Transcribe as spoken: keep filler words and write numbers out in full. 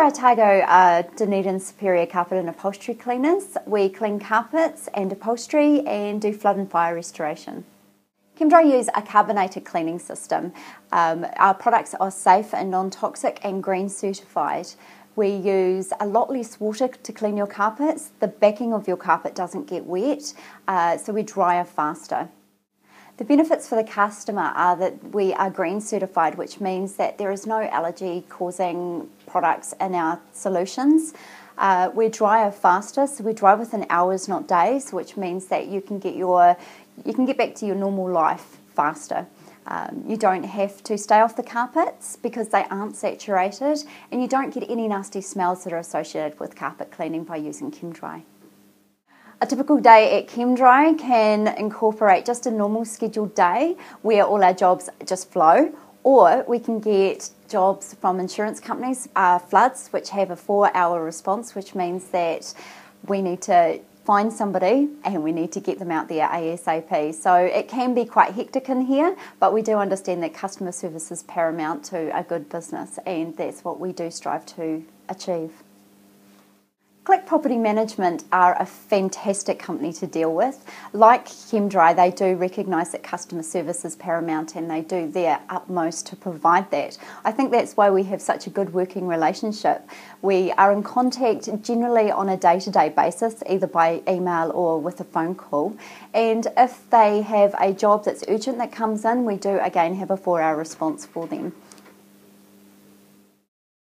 ChemDry Otago are Dunedin's superior carpet and upholstery cleaners. We clean carpets and upholstery and do flood and fire restoration. ChemDry use a carbonated cleaning system. Um, our products are safe and non-toxic and green certified. We use a lot less water to clean your carpets. The backing of your carpet doesn't get wet, uh, so we dryer faster. The benefits for the customer are that we are green certified, which means that there is no allergy causing products in our solutions. Uh, we dryer faster, so we dry within hours, not days, which means that you can get your you can get back to your normal life faster. Um, you don't have to stay off the carpets because they aren't saturated, and you don't get any nasty smells that are associated with carpet cleaning by using ChemDry. A typical day at ChemDry can incorporate just a normal scheduled day where all our jobs just flow, or we can get jobs from insurance companies, uh, floods, which have a four hour response, which means that we need to find somebody and we need to get them out there ASAP. So it can be quite hectic in here, but we do understand that customer service is paramount to a good business, and that's what we do strive to achieve. Click Property Management are a fantastic company to deal with. Like ChemDry, they do recognise that customer service is paramount, and they do their utmost to provide that. I think that's why we have such a good working relationship. We are in contact generally on a day-to-day basis, either by email or with a phone call. And if they have a job that's urgent that comes in, we do again have a four-hour response for them.